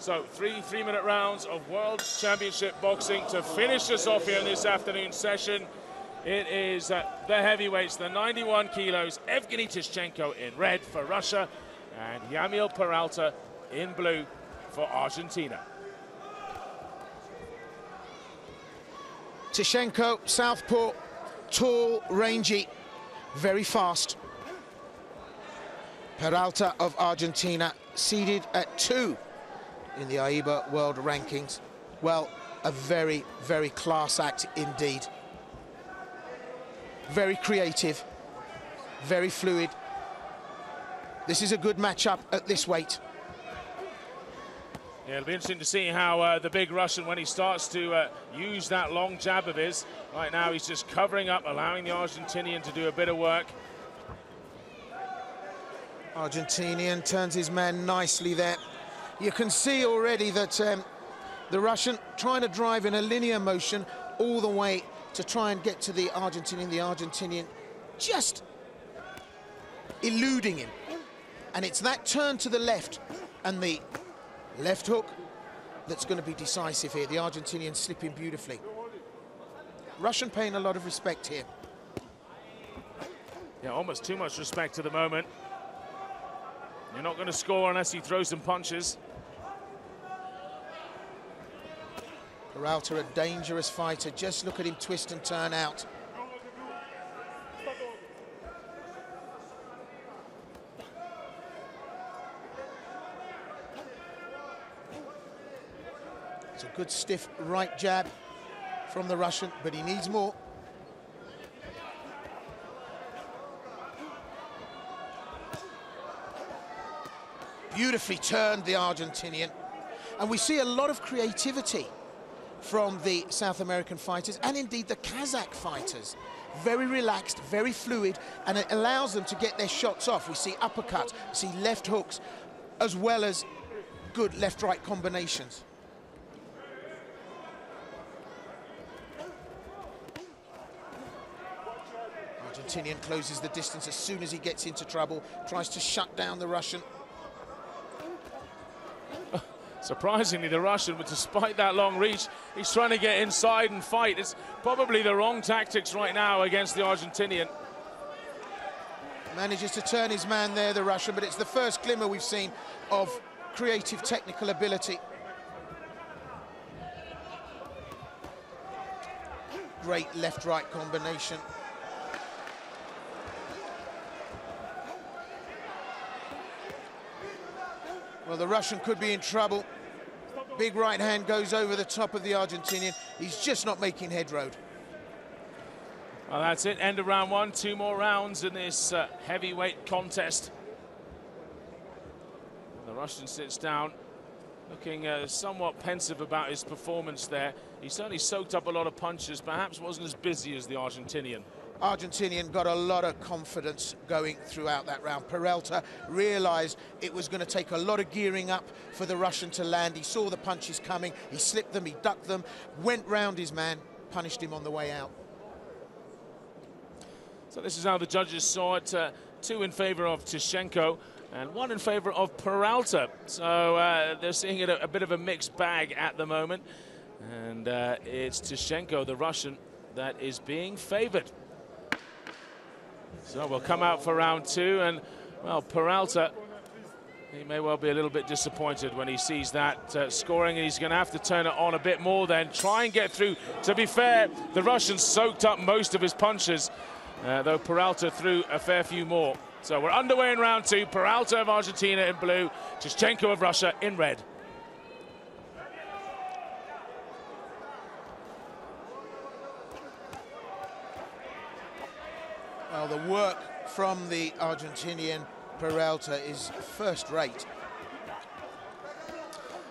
So three-minute rounds of World Championship Boxing to finish us off here in this afternoon's session. It is the heavyweights, the 91 kilos, Evgeny Tishchenko in red for Russia and Yamil Peralta in blue for Argentina. Tishchenko, southpaw, tall, rangy, very fast. Peralta of Argentina, seeded at 2 in the AIBA World Rankings. Well, a very, very class act indeed. Very creative, very fluid. This is a good matchup at this weight. Yeah, it'll be interesting to see how the big Russian, when he starts to use that long jab of his. Right now, he's just covering up, allowing the Argentinian to do a bit of work. Argentinian turns his man nicely there. You can see already that the Russian trying to drive in a linear motion all the way to try and get to the Argentinian. The Argentinian just eluding him. And it's that turn to the left and the left hook that's going to be decisive here. The Argentinian slipping beautifully. Russian paying a lot of respect here. Yeah, almost too much respect at the moment. You're not going to score unless he throws some punches. Peralta, a dangerous fighter. Just look at him twist and turn out. It's a good stiff right jab from the Russian, but he needs more. Beautifully turned, the Argentinian. And we see a lot of creativity from the South American fighters and indeed the Kazakh fighters. Very relaxed, very fluid, and it allows them to get their shots off. We see uppercuts, we see left hooks, as well as good left-right combinations. Argentinian closes the distance as soon as he gets into trouble, tries to shut down the Russian. Surprisingly, the Russian, despite that long reach, he's trying to get inside and fight. It's probably the wrong tactics right now against the Argentinian. Manages to turn his man there, the Russian, but it's the first glimmer we've seen of creative technical ability. Great left-right combination. Well, the Russian could be in trouble. Big right hand goes over the top of the Argentinian. He's just not making head road. Well, that's it. End of round one. 2 more rounds in this heavyweight contest. The Russian sits down, looking somewhat pensive about his performance there. He certainly soaked up a lot of punches, perhaps wasn't as busy as the Argentinian. Argentinian got a lot of confidence going throughout that round. Peralta realized it was going to take a lot of gearing up for the Russian to land. He saw the punches coming, he slipped them, he ducked them, went round his man, punished him on the way out. So this is how the judges saw it. 2 in favor of Tishchenko and 1 in favor of Peralta. So they're seeing it a bit of a mixed bag at the moment. And it's Tishchenko, the Russian, that is being favored. So we'll come out for round 2, and, well, Peralta, he may well be a little bit disappointed when he sees that scoring, and he's going to have to turn it on a bit more then, try and get through. To be fair, the Russian soaked up most of his punches, though Peralta threw a fair few more. So we're underway in round 2, Peralta of Argentina in blue, Tishchenko of Russia in red. Well, the work from the Argentinian Peralta is first rate.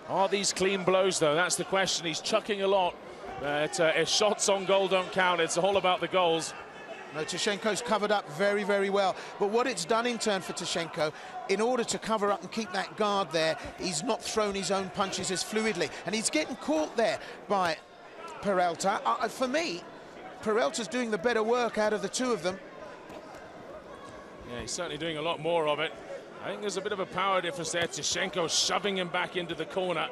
Are these clean blows, though? That's the question. He's chucking a lot, but if shots on goal don't count, it's all about the goals. No, Tishchenko's covered up very, very well. But what it's done in turn for Tishchenko, in order to cover up and keep that guard there, he's not thrown his own punches as fluidly. And he's getting caught there by Peralta. For me, Peralta's doing the better work out of the 2 of them. Yeah, he's certainly doing a lot more of it. I think there's a bit of a power difference there. Tishchenko shoving him back into the corner.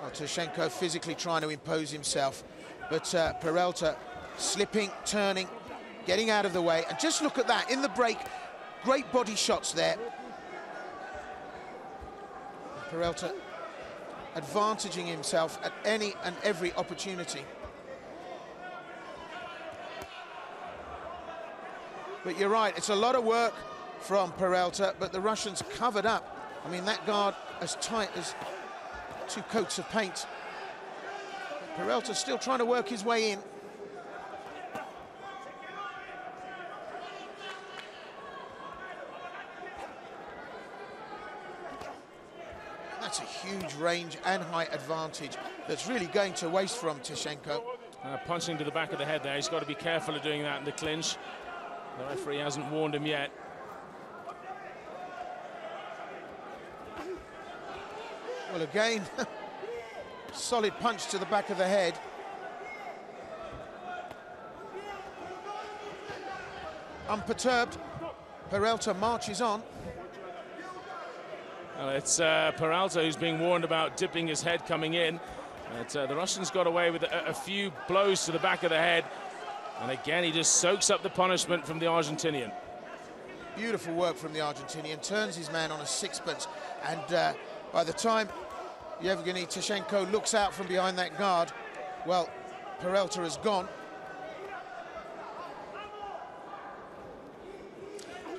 Well, Tishchenko physically trying to impose himself, but Peralta slipping, turning, getting out of the way. And just look at that, in the break, great body shots there. Peralta advantaging himself at any and every opportunity. But you're right, it's a lot of work from Peralta, but the Russians covered up. I mean, that guard as tight as two coats of paint. But Peralta's still trying to work his way in. That's a huge range and height advantage that's really going to waste from Tishchenko. Punching to the back of the head there. He's got to be careful of doing that in the clinch. The referee hasn't warned him yet. Well, again, solid punch to the back of the head. Unperturbed, Peralta marches on. Well, it's Peralta who's being warned about dipping his head coming in. But, the Russians got away with a few blows to the back of the head. And again, he just soaks up the punishment from the Argentinian. Beautiful work from the Argentinian. Turns his man on a sixpence. And by the time Yevgeny Tishchenko looks out from behind that guard, well, Peralta is gone.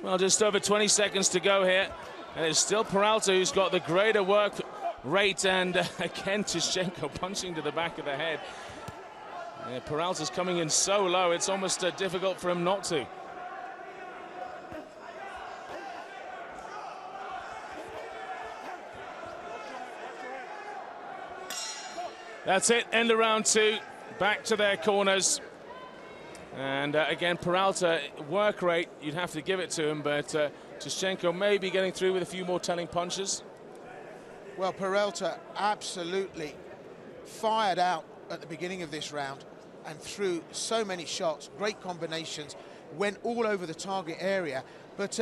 Well, just over 20 seconds to go here. And it's still Peralta who's got the greater work rate. And again, Tishchenko punching to the back of the head. Yeah, Peralta's coming in so low, it's almost difficult for him not to. That's it, end of round two, back to their corners. And again, Peralta, work rate, you'd have to give it to him, but Tishchenko may be getting through with a few more telling punches. Well, Peralta absolutely fired out at the beginning of this round and threw so many shots, great combinations, went all over the target area. But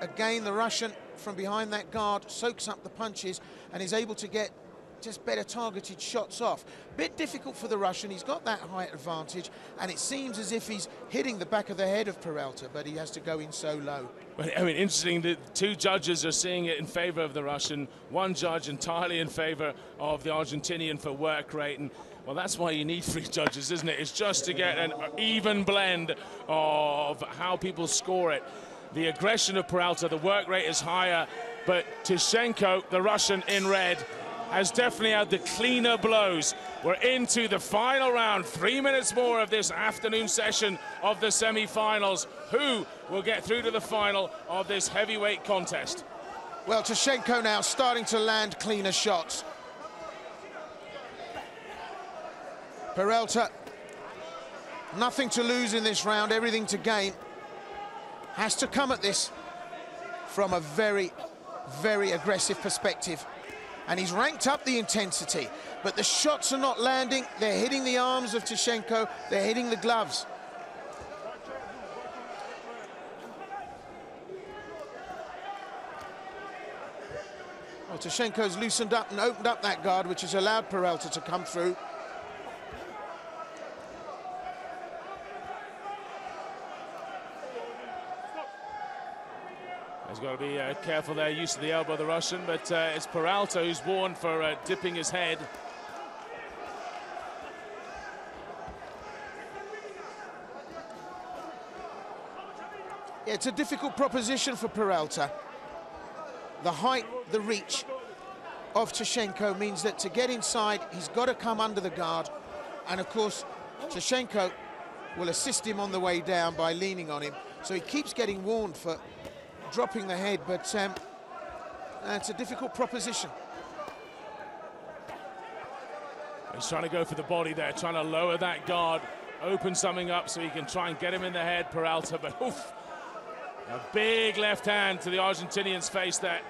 again, the Russian from behind that guard soaks up the punches and is able to get just better targeted shots off. Bit difficult for the Russian, he's got that height advantage, and it seems as if he's hitting the back of the head of Peralta, but he has to go in so low. Well, I mean, interesting that two judges are seeing it in favor of the Russian, one judge entirely in favor of the Argentinian for work rate, and well, that's why you need three judges, isn't it? It's just to get an even blend of how people score it. The aggression of Peralta, the work rate is higher, but Tishchenko, the Russian in red, has definitely had the cleaner blows. We're into the final round, 3 minutes more of this afternoon session of the semi-finals. Who will get through to the final of this heavyweight contest? Well, Tishchenko now starting to land cleaner shots. Peralta, nothing to lose in this round, everything to gain. Has to come at this from a very, very aggressive perspective. And he's ranked up the intensity, but the shots are not landing. They're hitting the arms of Tishchenko, they're hitting the gloves. Well, Tishchenko's loosened up and opened up that guard, which has allowed Peralta to come through. He's got to be careful there, use of the elbow of the Russian, but it's Peralta who's warned for dipping his head. Yeah, it's a difficult proposition for Peralta. The height, the reach of Tishchenko means that to get inside, he's got to come under the guard. And of course, Tishchenko will assist him on the way down by leaning on him. So he keeps getting warned for dropping the head, but it's a difficult proposition. He's trying to go for the body there, trying to lower that guard, open something up so he can try and get him in the head, Peralta, but oof, a big left hand to the Argentinian's face there.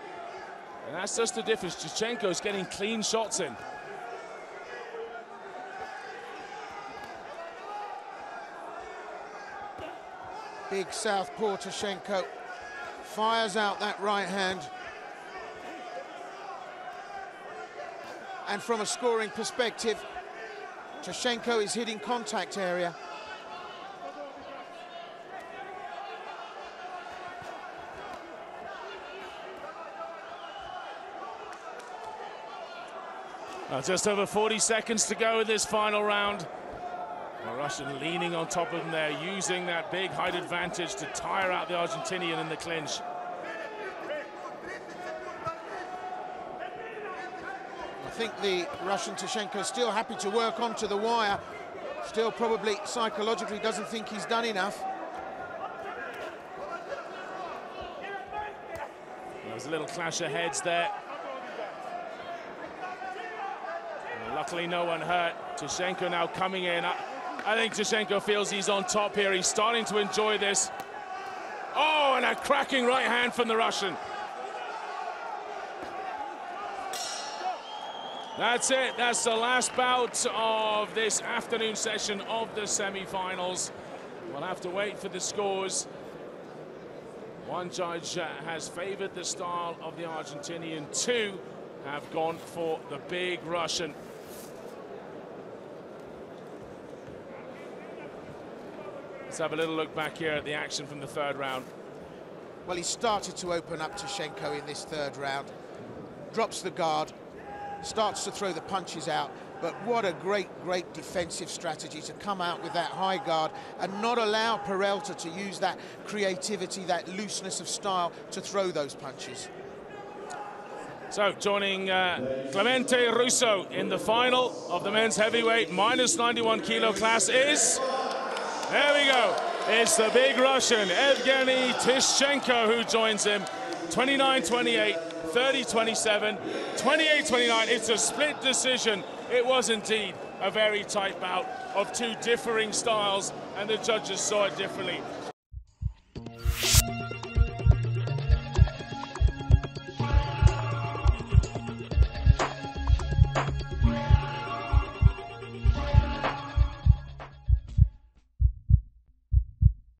And that's just the difference. Tishchenko's getting clean shots in. Big southpaw Tishchenko fires out that right hand. And from a scoring perspective, Tishchenko is hitting contact area. Just over 40 seconds to go in this final round. The Russian leaning on top of him there, using that big height advantage to tire out the Argentinian in the clinch. I think the Russian Tishchenko is still happy to work onto the wire. Still probably psychologically doesn't think he's done enough. There's a little clash of heads there. Luckily, no one hurt. Tishchenko now coming in. I think Tishchenko feels he's on top here. He's starting to enjoy this. Oh, and a cracking right hand from the Russian. That's it. That's the last bout of this afternoon session of the semi-finals. We'll have to wait for the scores. One judge has favored the style of the Argentinian. Two have gone for the big Russian. Let's have a little look back here at the action from the third round. Well, he started to open up Tishchenko in this third round. Drops the guard, starts to throw the punches out, but what a great, great defensive strategy to come out with that high guard and not allow Peralta to use that creativity, that looseness of style to throw those punches. So, joining Clemente Russo in the final of the men's heavyweight minus 91 kilo class is... There we go. It's the big Russian, Evgeny Tishchenko, who joins him. 29-28, 30-27, 28-29. It's a split decision. It was indeed a very tight bout of two differing styles, and the judges saw it differently.